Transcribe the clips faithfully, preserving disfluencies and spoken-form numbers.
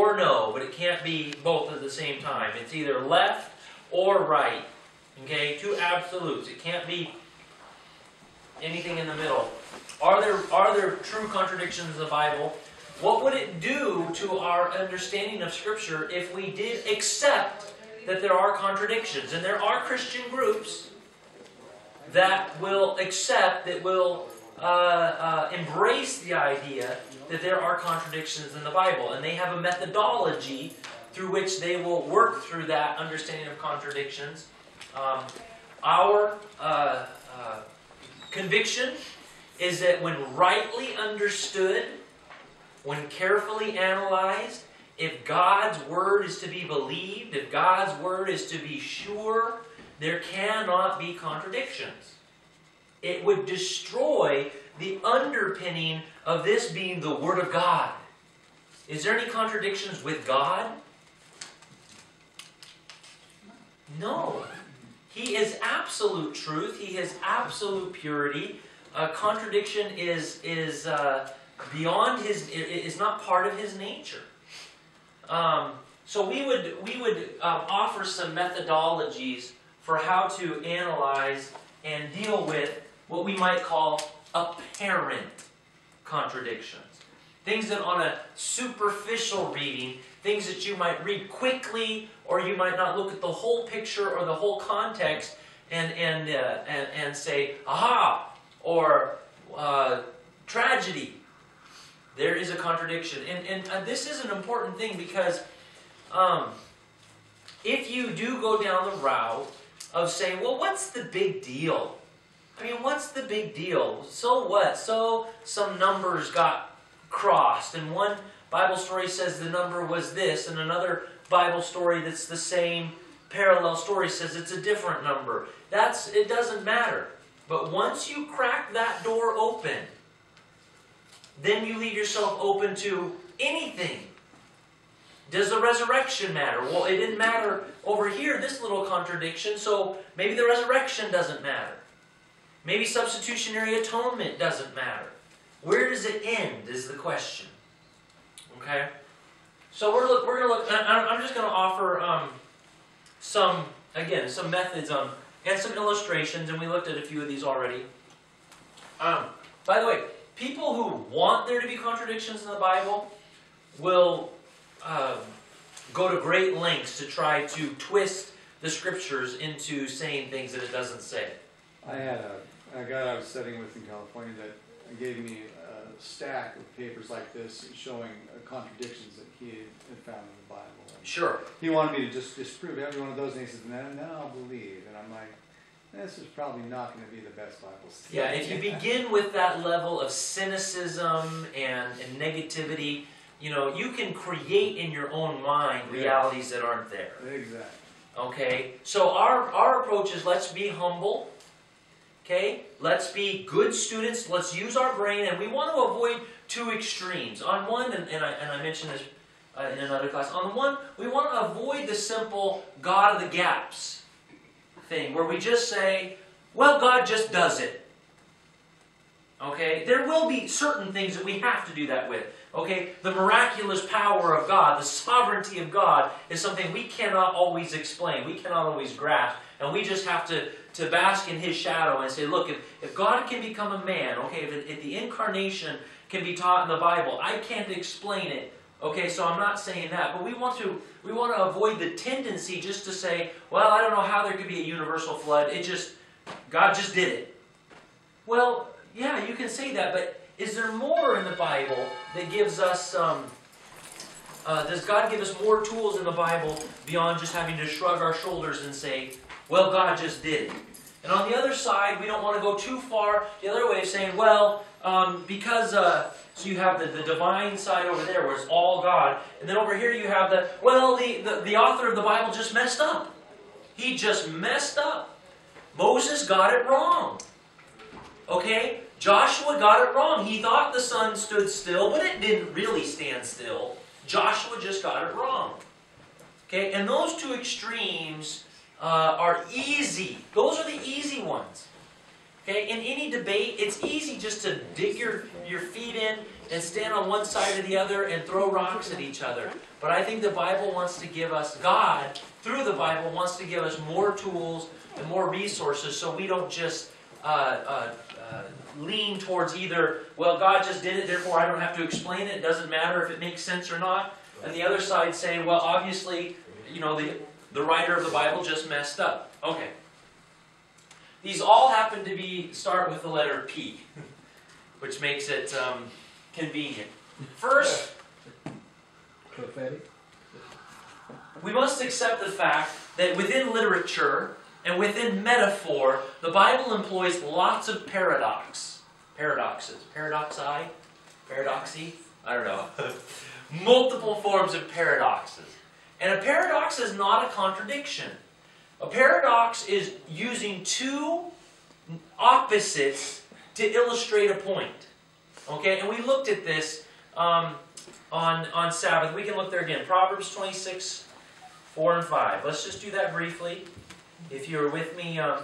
or no, but it can't be both at the same time. It's either left or right. Okay, two absolutes. It can't be anything in the middle. Are there, are there true contradictions in the Bible? What would it do to our understanding of Scripture if we did accept that there are contradictions? And there are Christian groups that will accept, that will uh, uh, embrace the idea that there are contradictions in the Bible. And they have a methodology through which they will work through that understanding of contradictions. Um, our uh, uh, conviction is that when rightly understood, when carefully analyzed, if God's Word is to be believed, if God's Word is to be sure, there cannot be contradictions. It would destroy the underpinning of this being the Word of God. Is there any contradictions with God? No. He is absolute truth. He is absolute purity. Uh, contradiction is is uh, beyond his. Is not part of his nature. Um, so we would we would um, offer some methodologies for how to analyze and deal with what we might call apparent contradictions. Things that on a superficial reading, things that you might read quickly, or you might not look at the whole picture or the whole context and, and, uh, and, and say, aha, or uh, tragedy. There is a contradiction. And, and uh, this is an important thing because um, if you do go down the route of saying, well, what's the big deal? I mean, what's the big deal? So what? So some numbers got crossed, and one Bible story says the number was this, and another Bible story that's the same parallel story says it's a different number. That's, it doesn't matter. But once you crack that door open, then you leave yourself open to anything. Does the resurrection matter? Well, it didn't matter over here, this little contradiction, so maybe the resurrection doesn't matter. Maybe substitutionary atonement doesn't matter. Where does it end is the question. Okay? So we're, look, we're going to look, I'm just going to offer um, some, again, some methods um, and some illustrations, and we looked at a few of these already. Um, by the way, people who want there to be contradictions in the Bible will uh, go to great lengths to try to twist the Scriptures into saying things that it doesn't say. I had a, a guy I was studying with in California that gave me a stack of papers like this showing contradictions that he had found in the Bible. And sure. He wanted me to just disprove every one of those, and he says, no, no, I'll believe. And I'm like, this is probably not going to be the best Bible study. Yeah, if you begin with that level of cynicism and, and negativity, you know, you can create in your own mind realities that aren't there. Exactly. Okay, so our, our approach is let's be humble. Okay, let's be good students, let's use our brain, and we want to avoid two extremes. On one, and, and, I, and I mentioned this uh, in another class, on one, we want to avoid the simple God of the gaps thing, where we just say, well, God just does it. Okay, there will be certain things that we have to do that with. Okay, the miraculous power of God, the sovereignty of God, is something we cannot always explain, we cannot always grasp, and we just have to to bask in His shadow and say, look, if, if God can become a man, okay, if, if the incarnation can be taught in the Bible, I can't explain it, okay, so I'm not saying that. But we want to we want to avoid the tendency just to say, well, I don't know how there could be a universal flood, it just, God just did it. Well, yeah, you can say that, but is there more in the Bible that gives us, um, uh, does God give us more tools in the Bible beyond just having to shrug our shoulders and say, well, God just did. And on the other side, we don't want to go too far. The other way of saying, well, um, because, uh, so you have the, the divine side over there where it's all God. And then over here you have the, well, the, the, the author of the Bible just messed up. He just messed up. Moses got it wrong. Okay? Joshua got it wrong. He thought the sun stood still, but it didn't really stand still. Joshua just got it wrong. Okay? And those two extremes Uh, are easy. Those are the easy ones. Okay? In any debate, it's easy just to dig your, your feet in and stand on one side or the other and throw rocks at each other. But I think the Bible wants to give us, God, through the Bible, wants to give us more tools and more resources so we don't just uh, uh, uh, lean towards either, well, God just did it, therefore I don't have to explain it. It doesn't matter if it makes sense or not. And the other side saying, well, obviously, you know, the, the writer of the Bible just messed up. Okay. These all happen to be start with the letter P, which makes it um, convenient. First, prophetic. We must accept the fact that within literature and within metaphor, the Bible employs lots of paradox, paradoxes, paradoxi, paradoxy. I don't know. Multiple forms of paradoxes, and a paradox is not a contradiction. A paradox is using two opposites to illustrate a point. Okay, and we looked at this um, on, on Sabbath. We can look there again. Proverbs twenty-six, four and five. Let's just do that briefly. If you're with me um,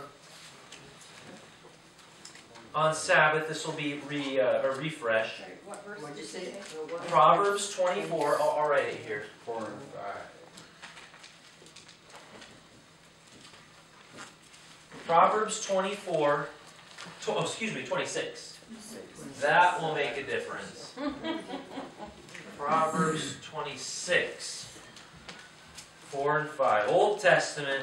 on Sabbath, this will be re, uh, a refresh. What verse did you say? Proverbs twenty-four. All, all right, here. Four and five. Proverbs twenty-four, tw oh, excuse me, twenty-six. That will make a difference. Proverbs twenty-six, four and five. Old Testament.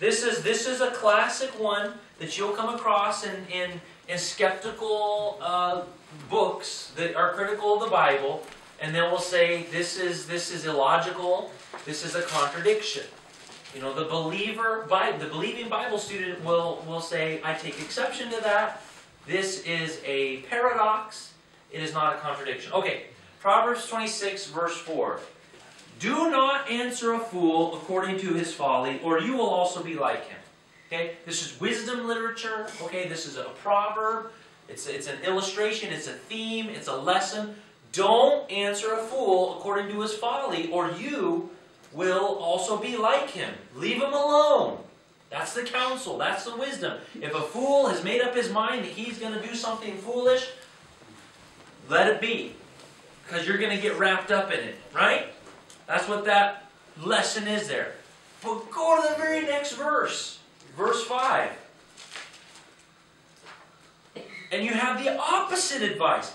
This is, this is a classic one that you'll come across in, in, in skeptical uh, books that are critical of the Bible, and they will say, this is, this is illogical, this is a contradiction. You know, the believer, the believing Bible student will, will say, I take exception to that. This is a paradox. It is not a contradiction. Okay, Proverbs twenty-six, verse four. Do not answer a fool according to his folly, or you will also be like him. Okay, this is wisdom literature. Okay, this is a proverb. It's, it's an illustration. It's a theme. It's a lesson. Don't answer a fool according to his folly, or you will also be like him. Leave him alone. That's the counsel. That's the wisdom. If a fool has made up his mind that he's going to do something foolish, let it be. Because you're going to get wrapped up in it. Right? That's what that lesson is there. But go to the very next verse. Verse five. And you have the opposite advice.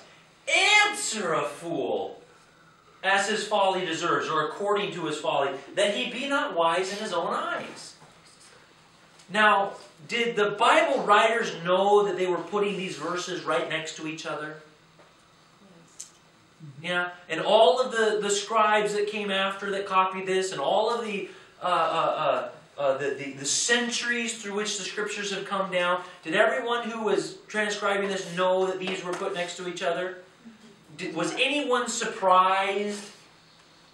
Answer a fool as his folly deserves, or according to his folly, that he be not wise in his own eyes. Now, did the Bible writers know that they were putting these verses right next to each other? Yeah, and all of the, the scribes that came after that copied this, and all of the, uh, uh, uh, uh, the, the, the centuries through which the scriptures have come down, did everyone who was transcribing this know that these were put next to each other? Did, was anyone surprised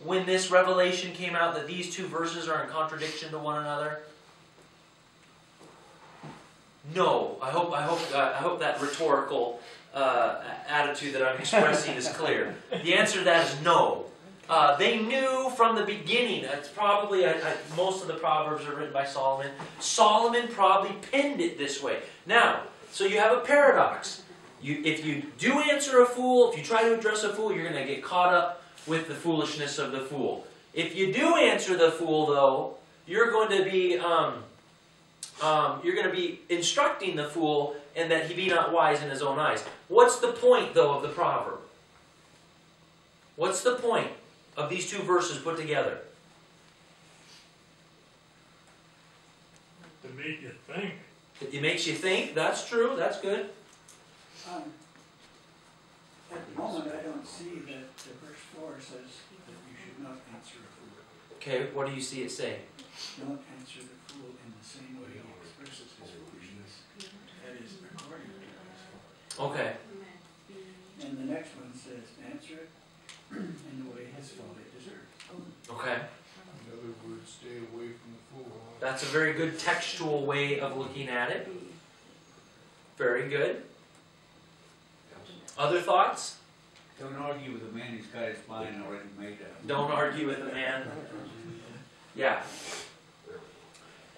when this revelation came out that these two verses are in contradiction to one another? No. I hope, I hope, uh, I hope that rhetorical uh, attitude that I'm expressing is clear. The answer to that is no. Uh, they knew from the beginning. It's probably a, a, most of the Proverbs are written by Solomon. Solomon probably penned it this way. Now, so you have a paradox. You, if you do answer a fool, if you try to address a fool, you're going to get caught up with the foolishness of the fool. If you do answer the fool, though, you're going to be um, um, you're going to be instructing the fool, and that he be not wise in his own eyes. What's the point, though, of the proverb? What's the point of these two verses put together? To make you think. It makes you think. That's true. That's good. Um, at the moment, I don't see that the verse four says that you should not answer a fool. Okay, what do you see it saying? Don't answer the fool in the same way he expresses his foolishness. That is according to his folly. Okay. And the next one says, answer it in the way his folly deserves. Okay. In other words, stay away from the fool. That's a very good textual way of looking at it. Very good. Other thoughts? Don't argue with a man who's got his mind already made up. Don't argue with a man. Yeah.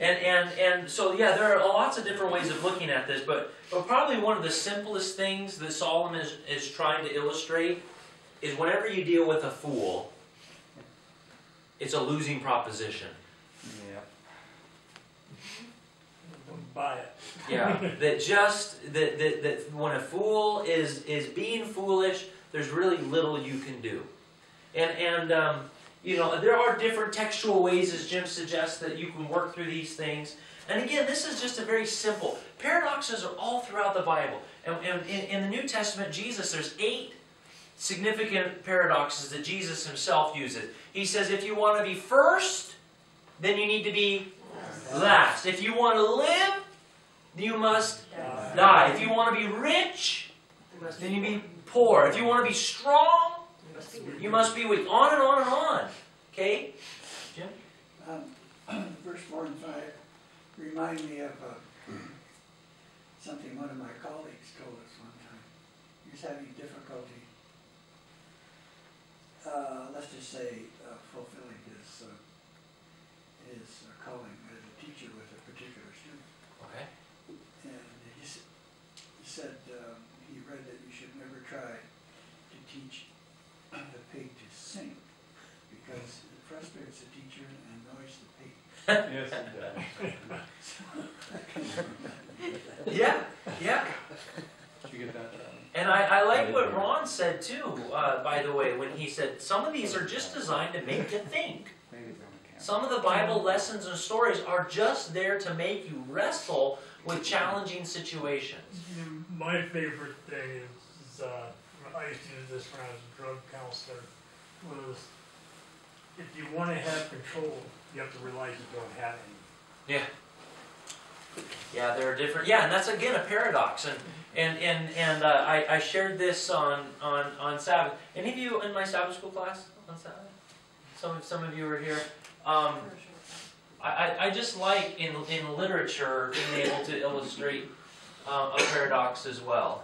And, and, and so, yeah, there are lots of different ways of looking at this, but, but probably one of the simplest things that Solomon is, is trying to illustrate is whenever you deal with a fool, it's a losing proposition. Yeah. Don't buy it. Yeah, that just, that, that, that when a fool is, is being foolish, there's really little you can do. And, and um, you know, there are different textual ways, as Jim suggests, that you can work through these things. And again, this is just a very simple. Paradoxes are all throughout the Bible. And, and in, in the New Testament, Jesus, there's eight significant paradoxes that Jesus himself uses. He says, if you want to be first, then you need to be last. If you want to live, you must die. die. If you want to be rich, then you be poor. If you want to be strong, you must be weak. On and on and on. Okay? Jim? Um, verse four and five remind me of uh, something one of my colleagues told us one time. He was having difficulty, uh, let's just say, uh, fulfilling his, uh, his uh, calling as a teacher with a particular student. Okay. And he, s he said uh, he read that you should never try to teach the pig to sing, because it frustrates the teacher and annoys the pig. Yes, it does. Yeah, yeah. Did you get that? And I, I like what Ron said too, uh, by the way, when he said some of these are just designed to make you think. Some of the Bible lessons and stories are just there to make you wrestle with challenging situations. My favorite thing is... Uh, I used to do this when I was a drug counselor, was if you want to have control, you have to realize you don't have any. Yeah. Yeah, there are different... Yeah, and that's, again, a paradox. And and, and, and uh, I, I shared this on, on, on Sabbath. Any of you in my Sabbath school class on Sabbath? Some, some of you were here. Um, I, I just like, in, in literature, being able to illustrate um, a paradox as well.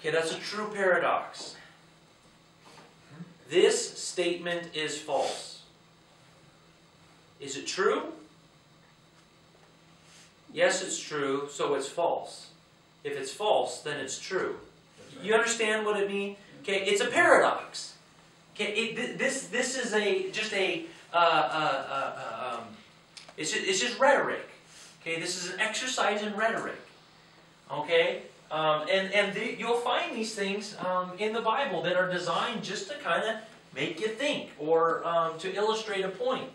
Okay, that's a true paradox. This statement is false. Is it true? Yes, it's true, so it's false. If it's false, then it's true. You understand what it means? Okay, it's a paradox. Okay, it, this this is a just a uh, uh, uh, um, it's just, it's just rhetoric. Okay, this is an exercise in rhetoric. Okay. Um, and and the, you'll find these things um, in the Bible that are designed just to kind of make you think or um, to illustrate a point.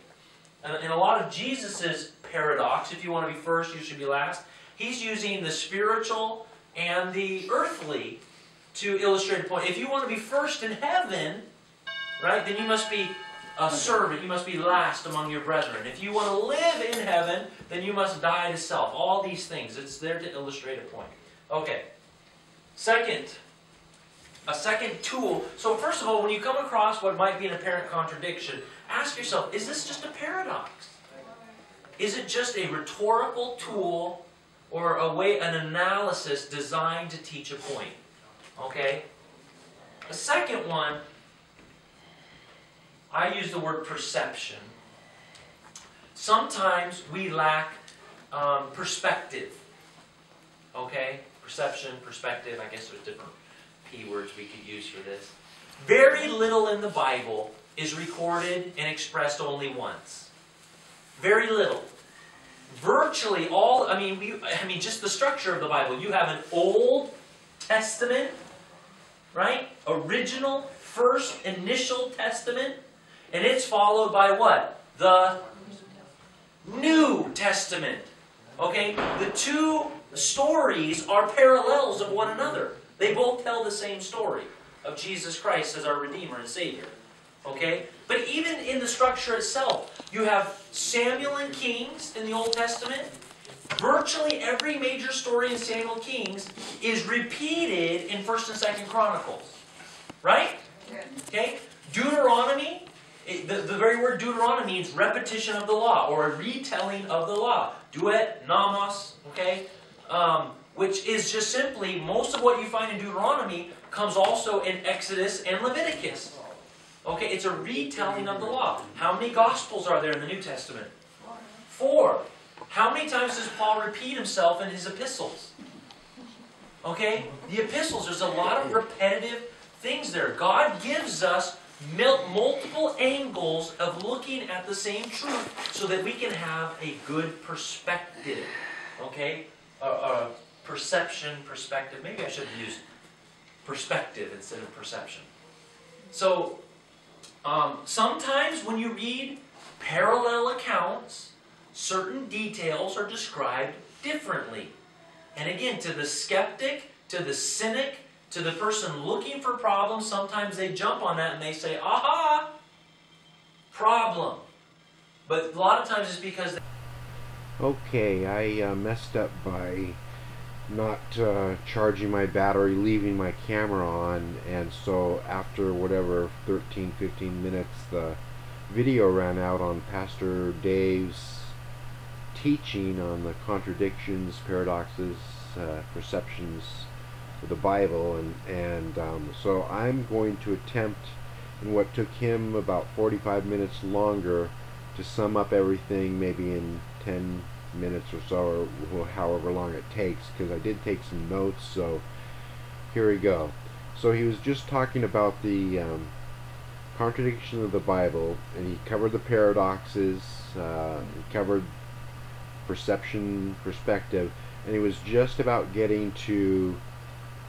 And, and a lot of Jesus's paradox, if you want to be first, you should be last, he's using the spiritual and the earthly to illustrate a point. If you want to be first in heaven, right, then you must be a servant. You must be last among your brethren. If you want to live in heaven, then you must die to self. All these things, it's there to illustrate a point. Okay, second, a second tool. So first of all, when you come across what might be an apparent contradiction, ask yourself, is this just a paradox? Is it just a rhetorical tool or a way, an analysis designed to teach a point? Okay? A second one, I use the word perception. Sometimes we lack um, perspective. Okay? Perception, perspective, I guess there's different P words we could use for this. Very little in the Bible is recorded and expressed only once. Very little. Virtually all, I mean, we, I mean, just the structure of the Bible. You have an Old Testament, right? Original, first, initial Testament. And it's followed by what? The New Testament. Okay? The two... stories are parallels of one another. They both tell the same story of Jesus Christ as our Redeemer and Savior. Okay? But even in the structure itself, you have Samuel and Kings in the Old Testament. Virtually every major story in Samuel Kings is repeated in first and second Chronicles. Right? Okay? Deuteronomy, the, the very word Deuteronomy means repetition of the law or a retelling of the law. Duet, nomos, okay? Um, which is just simply most of what you find in Deuteronomy comes also in Exodus and Leviticus. Okay, it's a retelling of the law. How many Gospels are there in the New Testament? Four. How many times does Paul repeat himself in his epistles? Okay, the epistles, there's a lot of repetitive things there. God gives us multiple angles of looking at the same truth so that we can have a good perspective. Okay, a, a perception, perspective. Maybe I should use perspective instead of perception. So, um, sometimes when you read parallel accounts, certain details are described differently. And again, to the skeptic, to the cynic, to the person looking for problems, sometimes they jump on that and they say, aha, problem. But a lot of times it's because... Okay, I uh, messed up by not uh, charging my battery, leaving my camera on, and so after whatever thirteen, fifteen minutes, the video ran out on Pastor Dayv's teaching on the contradictions, paradoxes, uh, perceptions of the Bible, and and um, so I'm going to attempt, in what took him about forty-five minutes longer, to sum up everything maybe in ten minutes or so, or however long it takes, because I did take some notes. So here we go. So he was just talking about the um, contradiction of the Bible, and he covered the paradoxes, uh, he covered perception, perspective, and he was just about getting to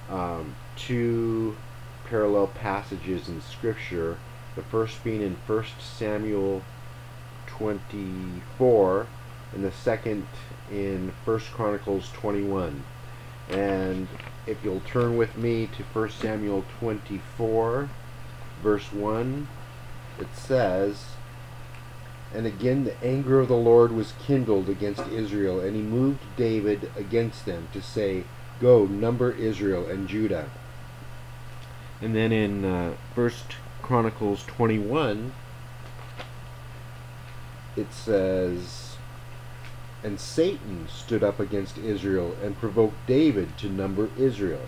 um, two parallel passages in Scripture, the first being in First Samuel twenty-four and the second in First Chronicles twenty-one. And if you'll turn with me to First Samuel twenty-four verse one, it says, "And again the anger of the Lord was kindled against Israel, and he moved David against them to say, Go, number Israel and Judah." And then in uh, First Chronicles twenty-one, it says, "And Satan stood up against Israel and provoked David to number Israel."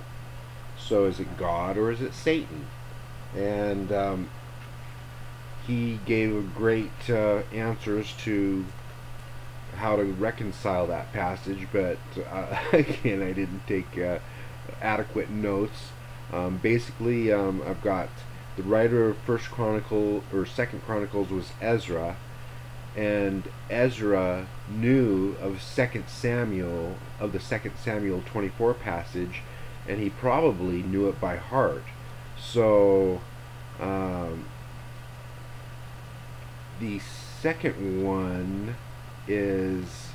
So is it God or is it Satan? And um, he gave great uh, answers to how to reconcile that passage, but uh, again, I didn't take uh, adequate notes. Um, basically, um, I've got the writer of First Chronicle or Second Chronicles was Ezra, and Ezra knew of Second Samuel of the Second Samuel twenty-four passage, and he probably knew it by heart. So. Um, The second one is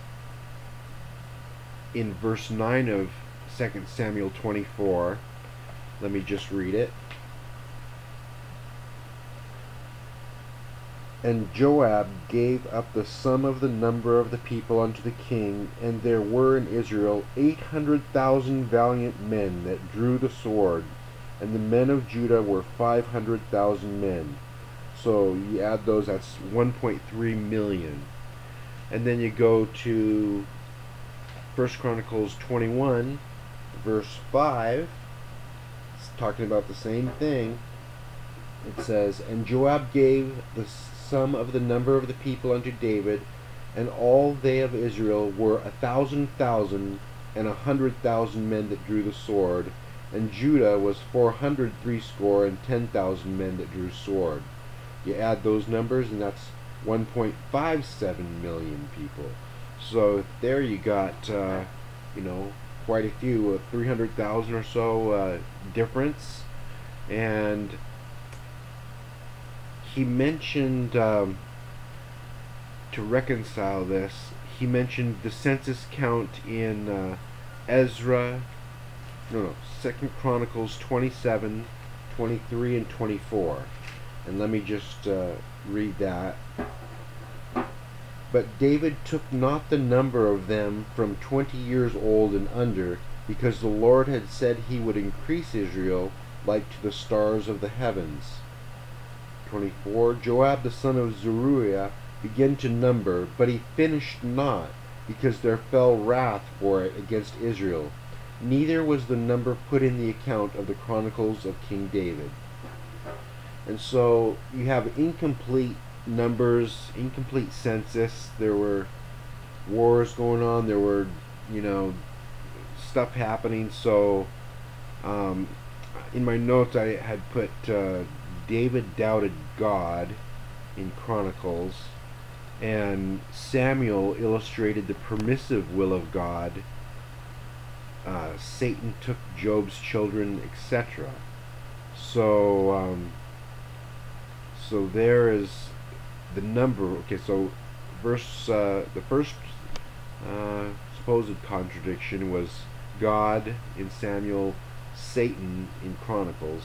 in verse nine of Second Samuel twenty-four. Let me just read it. "And Joab gave up the sum of the number of the people unto the king, and there were in Israel eight hundred thousand valiant men that drew the sword, and the men of Judah were five hundred thousand men." So you add those, that's one point three million. And then you go to First Chronicles twenty-one, verse five. It's talking about the same thing. It says, "And Joab gave the sum of the number of the people unto David, and all they of Israel were a thousand thousand and a hundred thousand men that drew the sword, and Judah was four hundred threescore and ten thousand men that drew sword." You add those numbers, and that's one point five seven million people. So there you got, uh, you know, quite a few, uh, three hundred thousand or so uh, difference. And he mentioned, um, to reconcile this, he mentioned the census count in uh, Ezra, no, no, Second Chronicles twenty-seven, twenty-three, and twenty-four. And let me just uh, read that. "But David took not the number of them from twenty years old and under, because the Lord had said he would increase Israel like to the stars of the heavens." twenty-four, "Joab the son of Zeruiah began to number, but he finished not, because there fell wrath for it against Israel. neither was the number put in the account of the Chronicles of King David. And so you have incomplete numbers, incomplete census. There were wars going on, there were, you know, stuff happening. So um, in my notes I had put uh, David doubted God in Chronicles, and Samuel illustrated the permissive will of God. Uh, Satan took Job's children, et cetera. So, um, so there is the number. Okay, so verse uh, the first uh, supposed contradiction was God in Samuel, Satan in Chronicles.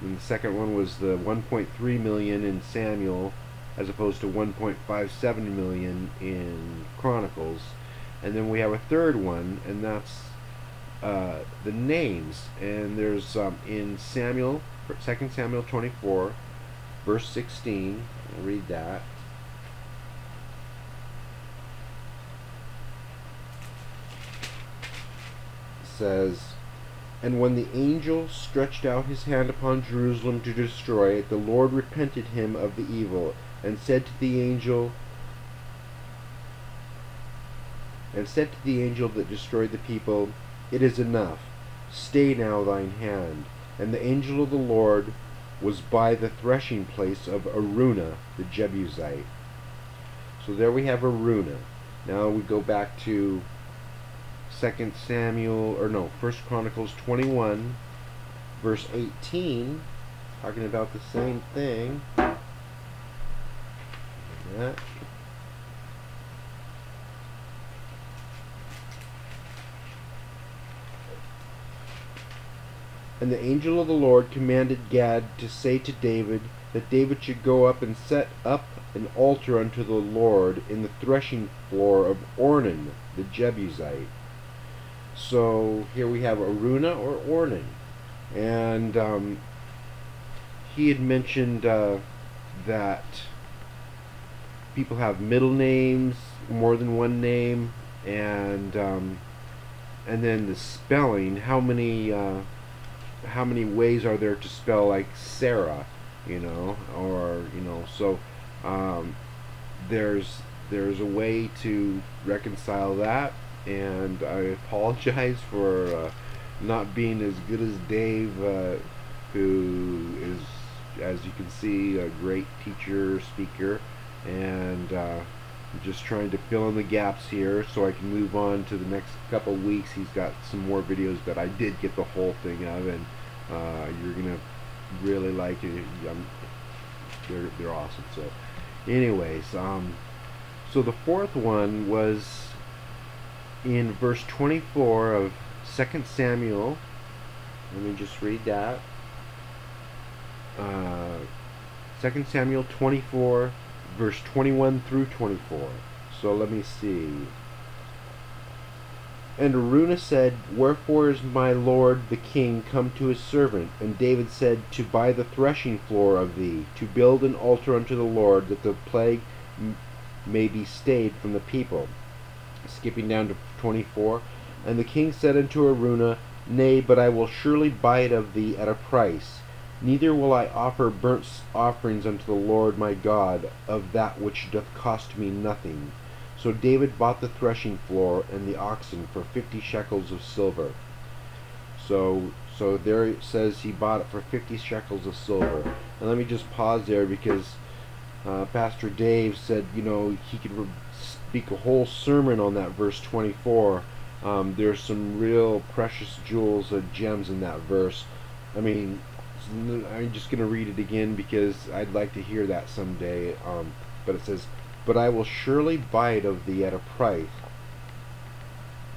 And the second one was the one point three million in Samuel, as opposed to one point five seven million in Chronicles. And then we have a third one, and that's uh, the names. And there's um, in Samuel, Second Samuel twenty-four, verse sixteen. I'll read that. It says, "And when the angel stretched out his hand upon Jerusalem to destroy it, the Lord repented him of the evil, and said to the angel, and said to the angel that destroyed the people, It is enough, stay now thine hand. And the angel of the Lord was by the threshing place of Araunah the Jebusite." So there we have Araunah. Now we go back to Second Samuel, or no, First Chronicles twenty-one, verse eighteen, talking about the same thing. Yeah. "And the angel of the Lord commanded Gad to say to David that David should go up and set up an altar unto the Lord in the threshing floor of Ornan the Jebusite." So here we have Araunah or Ornan, and um, he had mentioned uh, that people have middle names, more than one name, and um, and then the spelling. How many uh, how many ways are there to spell like Sarah, you know, or you know? So um, there's there's a way to reconcile that. And I apologize for uh, not being as good as Dave, uh, who is, as you can see, a great teacher, speaker, and uh, I'm just trying to fill in the gaps here so I can move on to the next couple weeks. He's got some more videos that I did get the whole thing of, and uh, you're gonna really like it. I'm, they're they're awesome. So, anyways, um, so the fourth one was in verse twenty-four of Second Samuel. Let me just read that. uh, Second Samuel twenty-four, verse twenty-one through twenty-four. So let me see. "And Araunah said, Wherefore is my lord the king come to his servant? And David said, To buy the threshing floor of thee, to build an altar unto the Lord, that the plague may be stayed from the people." Skipping down to twenty-four. "And the king said unto Araunah, Nay, but I will surely buy it of thee at a price. Neither will I offer burnt offerings unto the Lord my God of that which doth cost me nothing. So David bought the threshing floor and the oxen for fifty shekels of silver." So, so there it says he bought it for fifty shekels of silver. And let me just pause there, because uh, Pastor Dave said, you know, he could re speak a whole sermon on that verse twenty-four. Um, there's some real precious jewels and gems in that verse. I mean, I'm just going to read it again because I'd like to hear that someday. Um, but it says, "But I will surely buy it of thee at a price.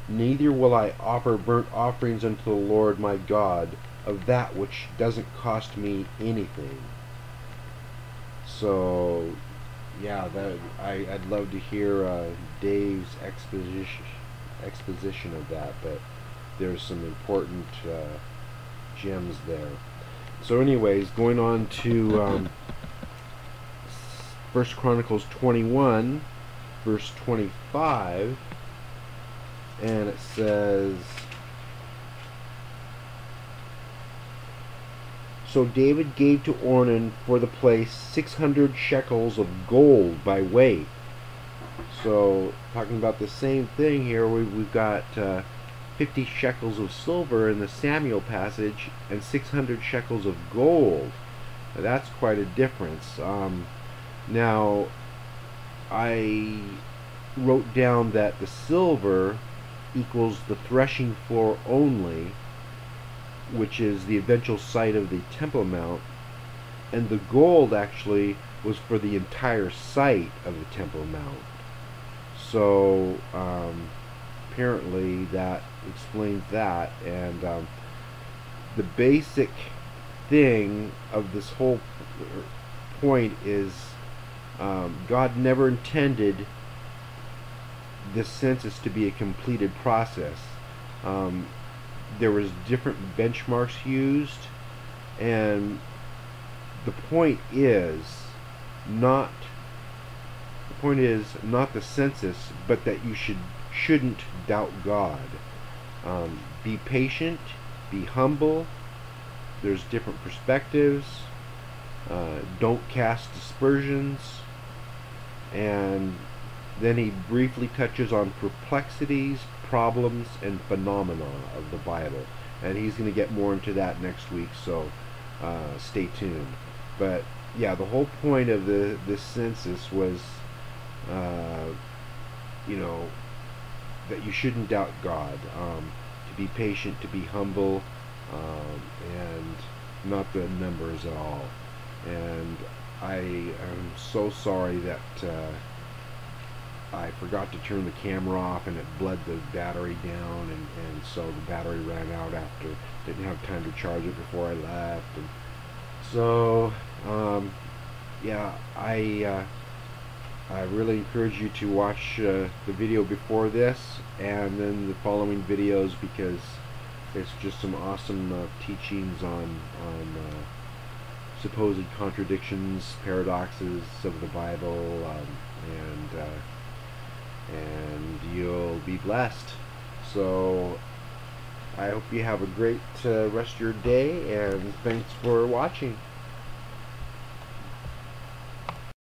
Neither will I offer burnt offerings unto the Lord my God of that which doesn't cost me anything." So yeah, that I, I'd love to hear uh, Dave's exposition exposition of that, but there's some important uh, gems there. So anyways, going on to um, First Chronicles twenty-one, verse twenty-five, and it says, So David gave to Ornan for the place six hundred shekels of gold by weight. So talking about the same thing here, we, we've got uh, fifty shekels of silver in the Samuel passage and six hundred shekels of gold. Now, that's quite a difference. Um, now I wrote down that the silver equals the threshing floor only, which is the eventual site of the Temple Mount, and the gold actually was for the entire site of the Temple Mount. So um, apparently that explains that, and um, the basic thing of this whole point is um, God never intended this census to be a completed process. Um, there was different benchmarks used, and the point is not the point is not the census, but that you should shouldn't doubt God. Um, be patient, be humble. There's different perspectives. Uh, don't cast dispersions. And then he briefly touches on perplexities, problems, and phenomena of the Bible, and he's going to get more into that next week, so uh, stay tuned. But yeah, the whole point of the this census was uh, you know that you shouldn't doubt God, um, to be patient, to be humble, um, and not the numbers at all. And I am so sorry that uh, I forgot to turn the camera off, and it bled the battery down, and, and so the battery ran out after. Didn't have time to charge it before I left. And so, um, yeah, I uh, I really encourage you to watch uh, the video before this, and then the following videos, because it's just some awesome uh, teachings on on uh, supposed contradictions, paradoxes of the Bible, um, and. Uh, and you'll be blessed. So I hope you have a great uh, rest of your day, and thanks for watching.